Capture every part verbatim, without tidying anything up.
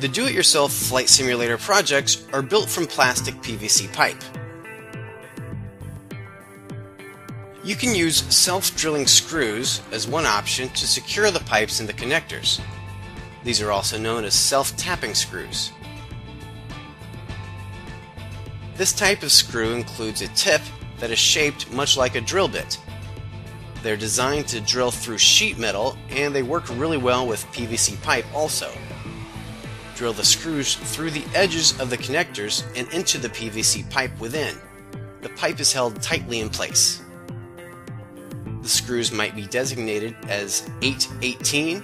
The do-it-yourself flight simulator projects are built from plastic P V C pipe. You can use self-drilling screws as one option to secure the pipes and the connectors. These are also known as self-tapping screws. This type of screw includes a tip that is shaped much like a drill bit. They're designed to drill through sheet metal, and they work really well with P V C pipe also. Drill the screws through the edges of the connectors and into the P V C pipe within. The pipe is held tightly in place. The screws might be designated as eight eighteen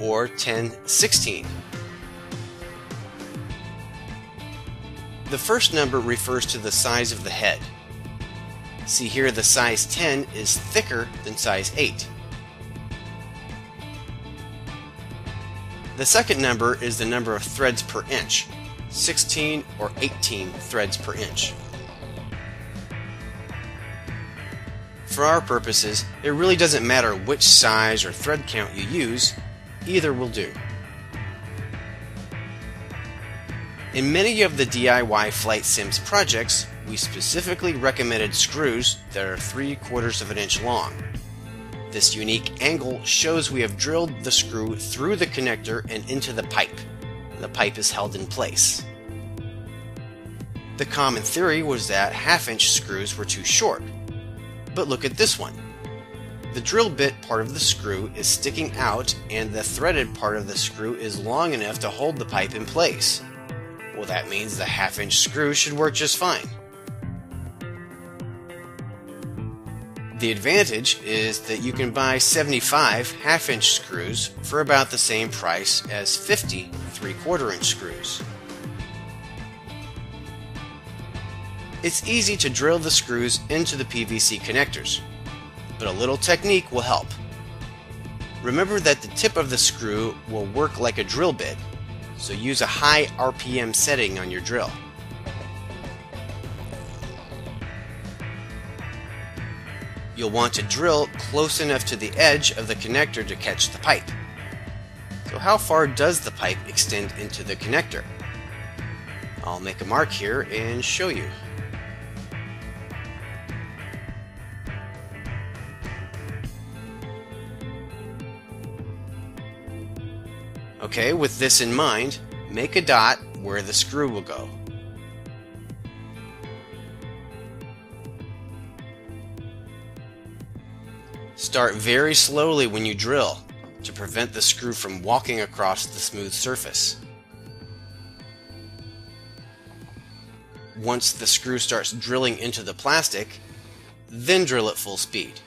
or ten sixteen. The first number refers to the size of the head. See here, the size ten is thicker than size eight. The second number is the number of threads per inch, sixteen or eighteen threads per inch. For our purposes, it really doesn't matter which size or thread count you use, either will do. In many of the D I Y Flight Sims projects, we specifically recommended screws that are three quarters of an inch long. This unique angle shows we have drilled the screw through the connector and into the pipe. The pipe is held in place. The common theory was that half-inch screws were too short. But look at this one. The drill bit part of the screw is sticking out, and the threaded part of the screw is long enough to hold the pipe in place. Well, that means the half-inch screw should work just fine. The advantage is that you can buy seventy-five half-inch screws for about the same price as fifty three-quarter-inch screws. It's easy to drill the screws into the P V C connectors, but a little technique will help. Remember that the tip of the screw will work like a drill bit, so use a high R P M setting on your drill. You'll want to drill close enough to the edge of the connector to catch the pipe. So how far does the pipe extend into the connector? I'll make a mark here and show you. Okay, with this in mind, make a dot where the screw will go. Start very slowly when you drill to prevent the screw from walking across the smooth surface. Once the screw starts drilling into the plastic, then drill at full speed.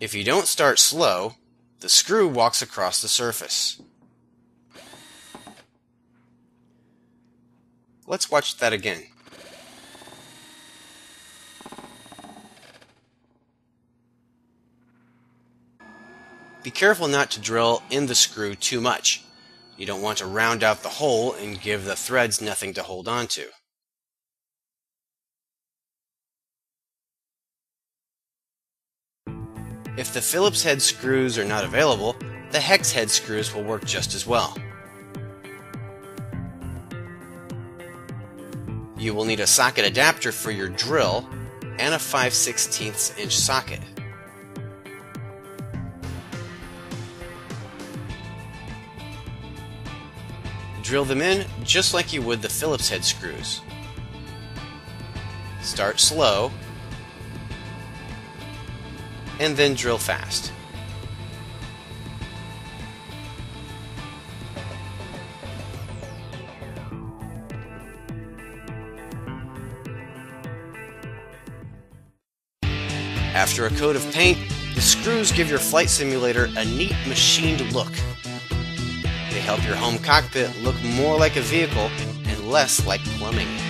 If you don't start slow, the screw walks across the surface. Let's watch that again. Be careful not to drill in the screw too much. You don't want to round out the hole and give the threads nothing to hold on to. If the Phillips head screws are not available, the hex head screws will work just as well. You will need a socket adapter for your drill and a five sixteenths inch socket. Drill them in just like you would the Phillips head screws. Start slow and then drill fast. After a coat of paint, the screws give your flight simulator a neat machined look. They help your home cockpit look more like a vehicle and less like plumbing.